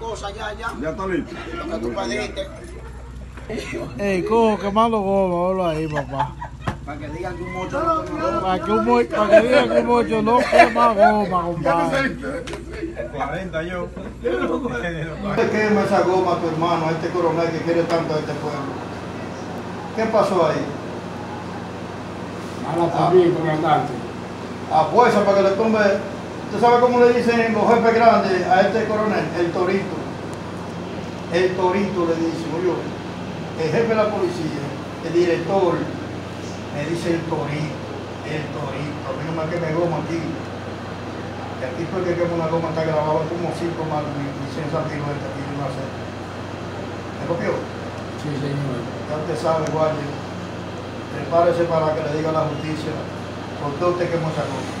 cosas ya. Ya está listo. Lo que tú pediste. Ey, cojo, que malo goma, olo ahí, papá. Para que digan que un mocho no come goma. Para que digan que un mocho no quema goma, compadre. 40 yo. ¿Qué quema esa goma tu hermano, a este coronel que quiere tanto a este pueblo? ¿Qué pasó ahí? Mala también, comandante. A fuerza para que le tumbe. ¿Usted sabe cómo le dicen los jefes grandes a este coronel? El torito. El torito le dice, oye. El jefe de la policía, el director, me dice el torito, a mí no me queme goma aquí. Y aquí fue que quema una goma, está grabado como 5 más, mi licencia antigua, aquí no hace. ¿Me copió? Sí, señor. Ya usted sabe, guardia, prepárese para que le diga la justicia, ¿por qué usted quemó esa goma?